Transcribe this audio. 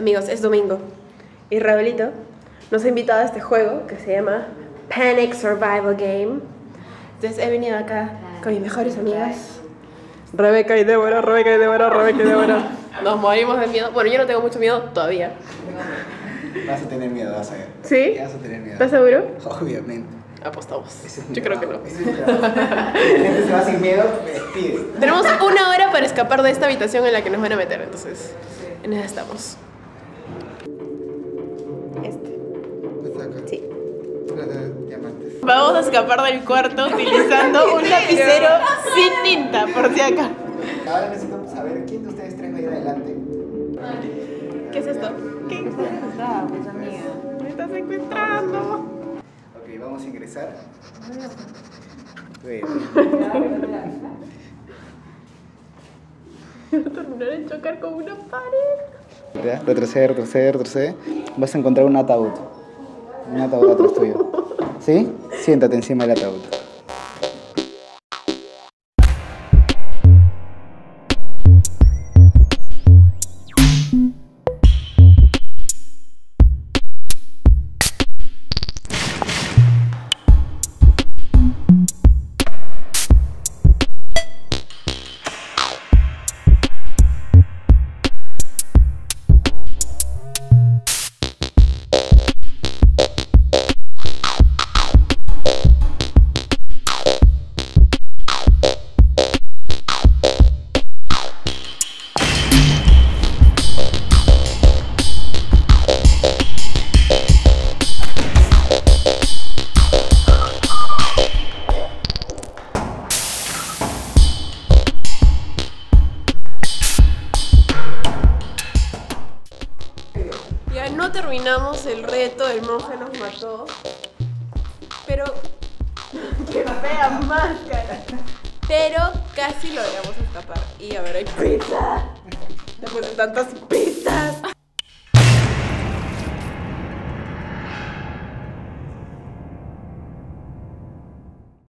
Amigos, es domingo y Ravelito nos ha invitado a este juego que se llama Panic Survival Game. Entonces he venido acá con mis mejores amigas Rebeca y Débora, Nos morimos de miedo. Bueno, yo no tengo mucho miedo todavía. Vas a tener miedo, vas a ver. ¿Sí? Vas a tener miedo. ¿Estás seguro? Obviamente. Apostamos. Yo creo que no. La gente se va sin miedo, despide. Tenemos una hora para escapar de esta habitación en la que nos van a meter, entonces en esa estamos. ¿Está acá? Sí. Vamos a escapar del cuarto utilizando un lapicero sin tinta, por si acaso. Ahora necesitamos saber quién de ustedes tres va a ir adelante. ¿Qué es esto? ¿Qué? Me estás encontrando. Ok, vamos a ingresar. Voy a terminar de chocar con una pared. Retrocede. Vas a encontrar un ataúd. Un ataúd atrás tuyo. ¿Sí? Siéntate encima del ataúd. No terminamos el reto, el monje nos mató. Pero... ¡qué fea máscara! Pero casi logramos escapar. Y ahora hay pizza. Después de tantas pizzas.